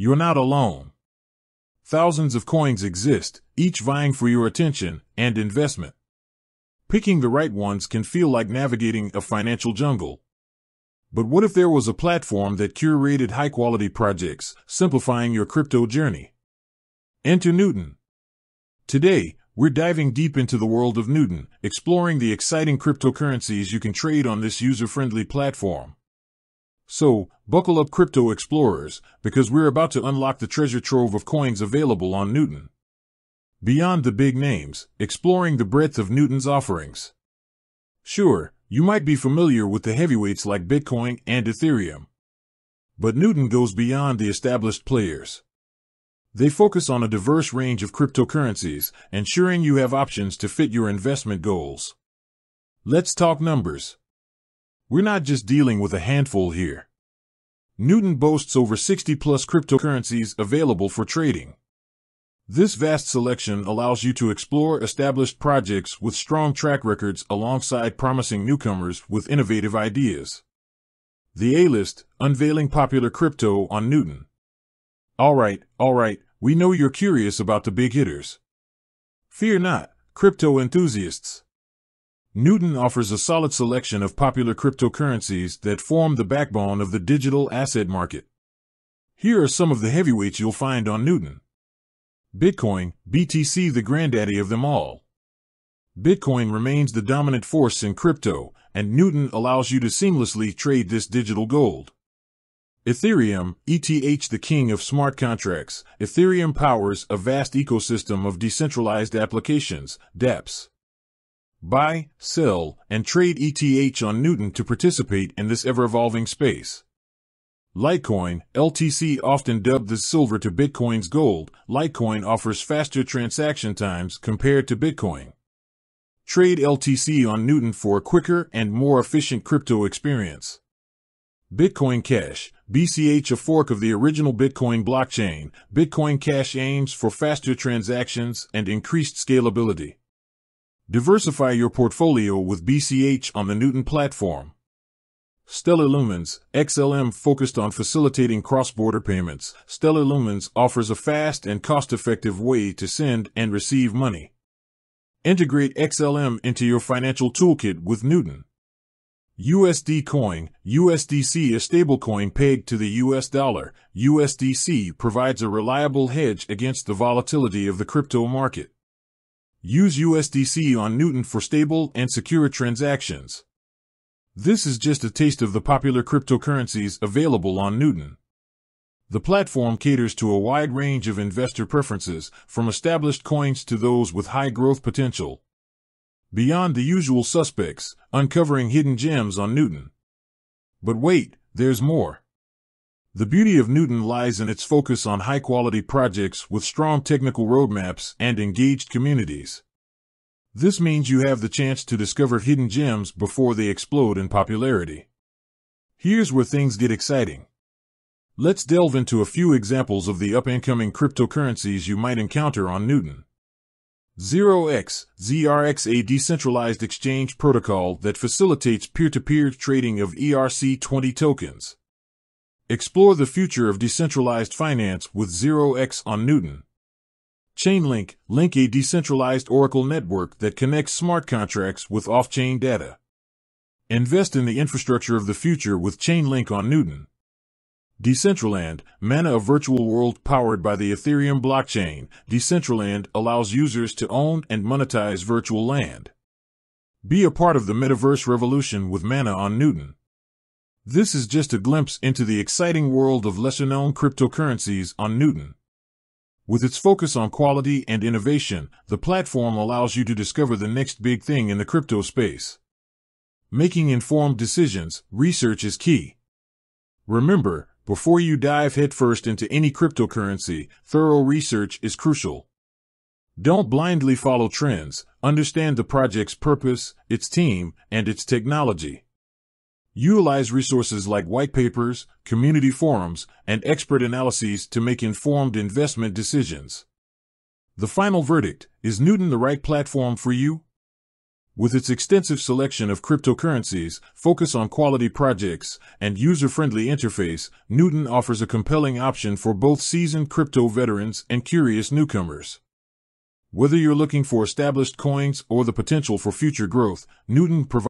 you're not alone. Thousands of coins exist, each vying for your attention and investment. Picking the right ones can feel like navigating a financial jungle. But what if there was a platform that curated high-quality projects, simplifying your crypto journey? Enter Newton. Today, we're diving deep into the world of Newton, exploring the exciting cryptocurrencies you can trade on this user-friendly platform. So, buckle up, crypto explorers, because we're about to unlock the treasure trove of coins available on Newton. Beyond the big names, exploring the breadth of Newton's offerings. Sure, you might be familiar with the heavyweights like Bitcoin and Ethereum. But Newton goes beyond the established players. They focus on a diverse range of cryptocurrencies, ensuring you have options to fit your investment goals. Let's talk numbers. We're not just dealing with a handful here. Newton boasts over 60-plus cryptocurrencies available for trading. This vast selection allows you to explore established projects with strong track records alongside promising newcomers with innovative ideas. The A-List, unveiling popular crypto on Newton. All right, we know you're curious about the big hitters. Fear not, crypto enthusiasts. Newton offers a solid selection of popular cryptocurrencies that form the backbone of the digital asset market. Here are some of the heavyweights you'll find on Newton. Bitcoin, BTC, the granddaddy of them all. Bitcoin remains the dominant force in crypto, and Newton allows you to seamlessly trade this digital gold. Ethereum, ETH, the king of smart contracts. Ethereum powers a vast ecosystem of decentralized applications, dApps. Buy, sell, and trade ETH on Newton to participate in this ever-evolving space. Litecoin, LTC, often dubbed the silver to Bitcoin's gold. Litecoin offers faster transaction times compared to Bitcoin. Trade LTC on Newton for a quicker and more efficient crypto experience. Bitcoin Cash, BCH, a fork of the original Bitcoin blockchain. Bitcoin Cash aims for faster transactions and increased scalability. Diversify your portfolio with BCH on the Newton platform. Stellar Lumens, XLM, focused on facilitating cross-border payments. Stellar Lumens offers a fast and cost-effective way to send and receive money. Integrate XLM into your financial toolkit with Newton. USD Coin, USDC, a stablecoin pegged to the US dollar. USDC provides a reliable hedge against the volatility of the crypto market. Use USDC on Newton for stable and secure transactions. This is just a taste of the popular cryptocurrencies available on Newton. The platform caters to a wide range of investor preferences, from established coins to those with high growth potential. Beyond the usual suspects, uncovering hidden gems on Newton. But wait, there's more. The beauty of Newton lies in its focus on high-quality projects with strong technical roadmaps and engaged communities. This means you have the chance to discover hidden gems before they explode in popularity. Here's where things get exciting. Let's delve into a few examples of the up-and-coming cryptocurrencies you might encounter on Newton. 0x, ZRX, a decentralized exchange protocol that facilitates peer-to-peer trading of ERC20 tokens. Explore the future of decentralized finance with 0x on Newton. Chainlink, Link, a decentralized Oracle network that connects smart contracts with off-chain data. Invest in the infrastructure of the future with Chainlink on Newton. Decentraland, Mana, a virtual world powered by the Ethereum blockchain. Decentraland allows users to own and monetize virtual land. Be a part of the metaverse revolution with Mana on Newton. This is just a glimpse into the exciting world of lesser-known cryptocurrencies on Newton. With its focus on quality and innovation, the platform allows you to discover the next big thing in the crypto space. Making informed decisions, research is key. Remember, before you dive headfirst into any cryptocurrency, thorough research is crucial. Don't blindly follow trends, understand the project's purpose, its team, and its technology. Utilize resources like white papers, community forums, and expert analyses to make informed investment decisions. The final verdict: is Newton the right platform for you? with its extensive selection of cryptocurrencies, focus on quality projects, and user-friendly interface, Newton offers a compelling option for both seasoned crypto veterans and curious newcomers. Whether you're looking for established coins or the potential for future growth, Newton provides